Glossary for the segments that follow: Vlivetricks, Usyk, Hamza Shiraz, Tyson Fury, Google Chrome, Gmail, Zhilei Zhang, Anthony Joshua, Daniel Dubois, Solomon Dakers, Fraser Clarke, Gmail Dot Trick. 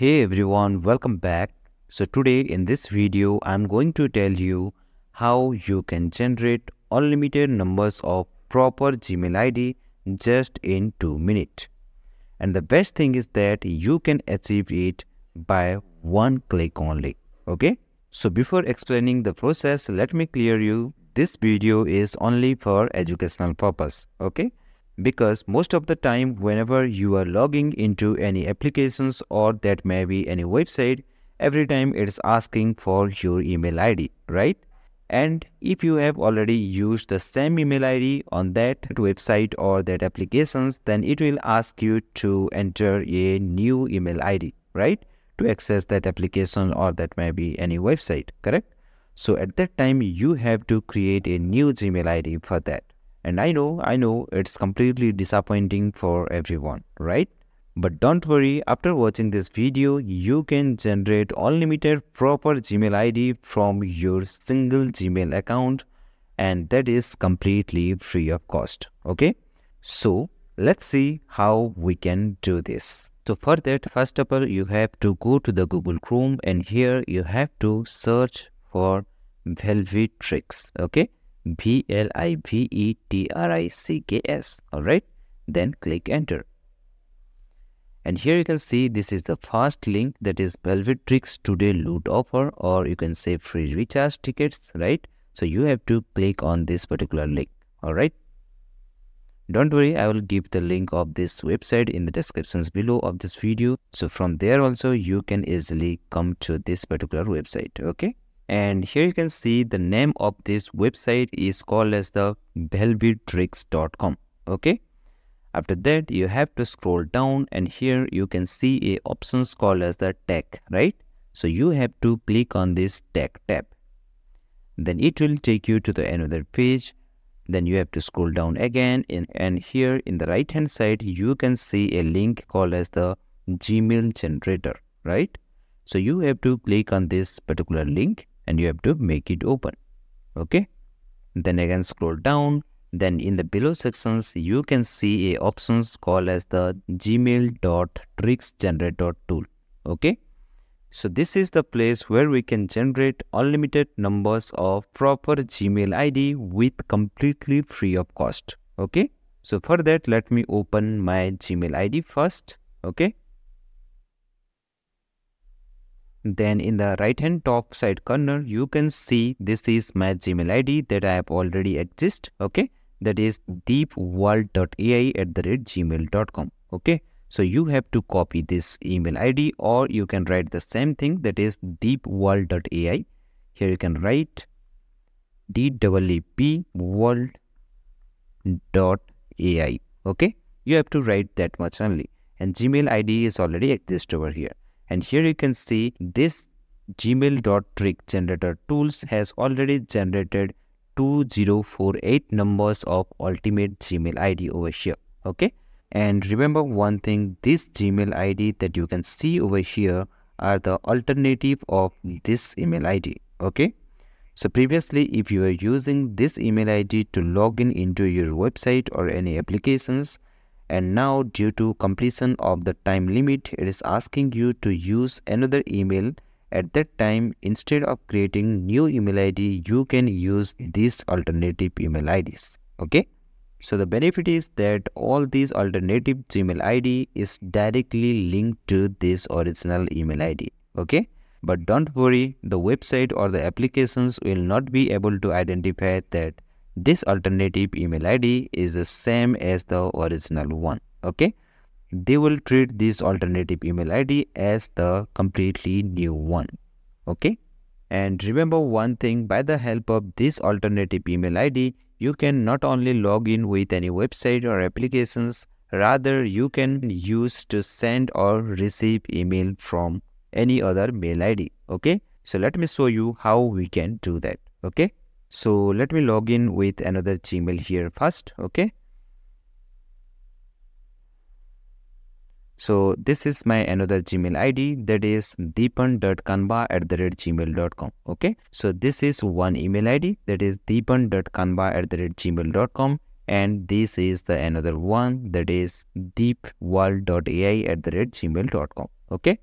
Hey everyone, welcome back. So today in this video, I'm going to tell you how you can generate unlimited numbers of proper Gmail ID just in 2 minutes. And the best thing is that you can achieve it by one click only. Okay? So before explaining the process, let me clear you. This video is only for educational purpose. Okay? Because most of the time whenever you are logging into any applications or that may be any website, every time it's asking for your email ID, right? And if you have already used the same email ID on that website or that applications, then it will ask you to enter a new email ID, right? To access that application or that may be any website, correct? So at that time, you have to create a new Gmail ID for that. And I know it's completely disappointing for everyone, right? But don't worry, after watching this video, you can generate unlimited proper Gmail ID from your single Gmail account, and that is completely free of cost, okay? So let's see how we can do this. So for that, first of all, you have to go to the Google Chrome, and here you have to search for Vlivetricks, okay? Vlivetricks, alright? Then click enter. And here you can see this is the first link, that is Vlivetricks today loot offer, or you can say free recharge tickets, right? So you have to click on this particular link, alright? Don't worry, I will give the link of this website in the descriptions below of this video. So from there also you can easily come to this particular website, okay? And here you can see the name of this website is called as the Vlivetricks.com, okay? After that, you have to scroll down, and here you can see a options called as the tag, right? So you have to click on this tag tab. Then it will take you to the another page. Then you have to scroll down again, and here in the right hand side, you can see a link called as the Gmail generator, right? So you have to click on this particular link, and you have to make it open, okay? Then again scroll down, then in the below sections you can see a options called as the Gmail.tricks generator tool, okay? So this is the place where we can generate unlimited numbers of proper Gmail ID with completely free of cost, okay? So for that, let me open my Gmail ID first, okay? Then in the right hand top side corner, you can see this is my Gmail ID that I have already exist, okay? That is deepworld.ai@gmail.com, okay? So you have to copy this email ID, or you can write the same thing, that is deepworld.ai. Here you can write deepworld.ai, okay? You have to write that much only, and Gmail ID is already exist over here. And here you can see this Gmail.trick generator tools has already generated 2048 numbers of ultimate Gmail ID over here, okay? And remember one thing, this Gmail ID that you can see over here are the alternative of this email ID, okay? So previously, if you are using this email ID to log in into your website or any applications, and now due to completion of the time limit, it is asking you to use another email. At that time, instead of creating new email ID, you can use these alternative email IDs, okay? So the benefit is that all these alternative Gmail ID is directly linked to this original email ID, okay? But don't worry, the website or the applications will not be able to identify that this alternative email ID is the same as the original one, okay? They will treat this alternative email ID as the completely new one, okay? And remember one thing, by the help of this alternative email ID, you can not only log in with any website or applications, rather you can use to send or receive email from any other mail ID, okay? So let me show you how we can do that, okay? So let me log in with another Gmail here first, okay? So this is my another Gmail ID, that is deepan.kanba@gmail.com, okay? So this is one email ID, that is deepan.kanba@gmail.com, and this is the another one, that is deepworld.ai@gmail.com, okay?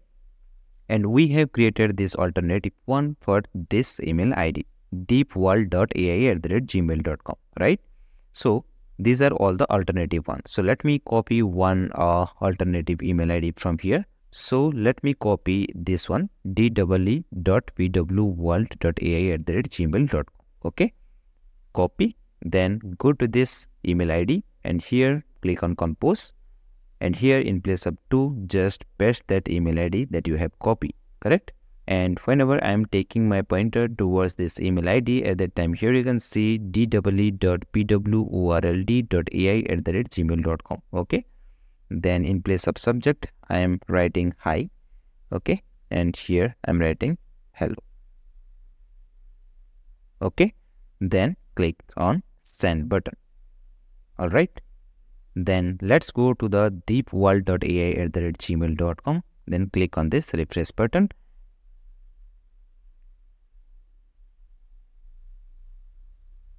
And we have created this alternative one for this email ID, deepworld.ai@gmail.com, right? So these are all the alternative ones. So let me copy one alternative email ID from here. So let me copy this one, dwe.pwworld.ai@gmail.com. Okay, copy, then go to this email ID and here click on compose. And here in place of 2, just paste that email ID that you have copied, correct? And whenever I am taking my pointer towards this email ID, at that time here you can see dwe.pworld.ai@gmail.com, okay? Then in place of subject, I am writing hi, okay? And here I am writing hello, okay? Then click on send button, all right? Then let's go to the deepworld.ai@gmail.com. Then click on this refresh button.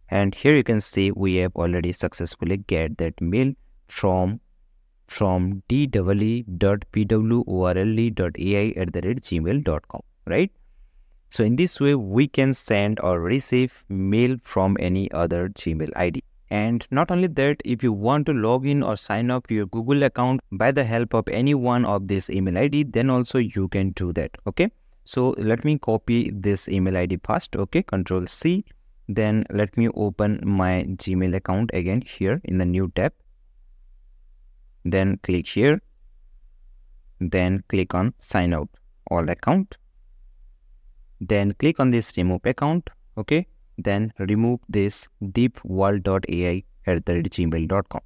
And here you can see we have already successfully get that mail from dwe.pworld.ai@gmail.com, right? So in this way, we can send or receive mail from any other Gmail ID. And not only that, if you want to log in or sign up your Google account by the help of any one of this email ID, then also you can do that, okay? So let me copy this email ID first, okay? Control C. Then let me open my Gmail account again here in the new tab. Then click here. Then click on sign out all account. Then click on this remove account, okay? Then remove this deepworld.ai@gmail.com.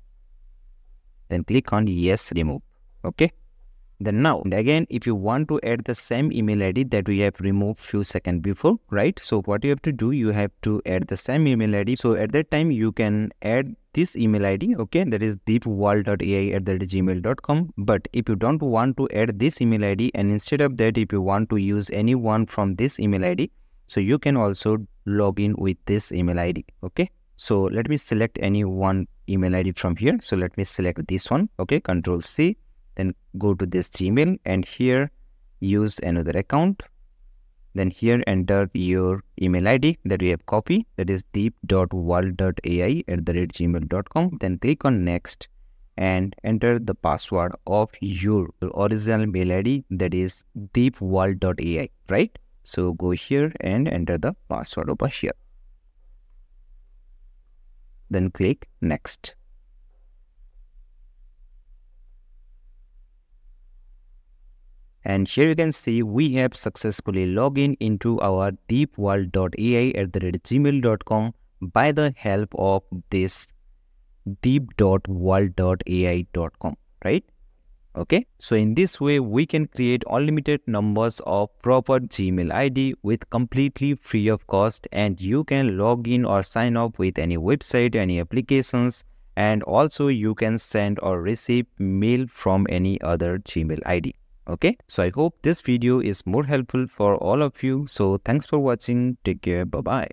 Then click on yes, remove. Okay. Then now, again, if you want to add the same email ID that we have removed few seconds before, right? So what you have to do, you have to add the same email ID. So at that time, you can add this email ID, okay? That is deepworld.ai@gmail.com. But if you don't want to add this email ID, and instead of that, if you want to use any one from this email ID, so you can also log in with this email ID, okay? So let me select any one email ID from here. So let me select this one, okay? Control C, then go to this Gmail and here use another account. Then here enter your email ID that we have copied, that is deep.world.ai@gmail.com. Then click on next and enter the password of your original mail ID, that is deepworld.ai, right? So go here and enter the password over here. Then click next. And here you can see we have successfully logged in into our deepworld.ai@gmail.com by the help of this deep.world.ai.com, right? Okay, so in this way, we can create unlimited numbers of proper Gmail ID with completely free of cost, and you can log in or sign up with any website, any applications, and also you can send or receive mail from any other Gmail ID. Okay, so I hope this video is more helpful for all of you. So thanks for watching. Take care. Bye-bye.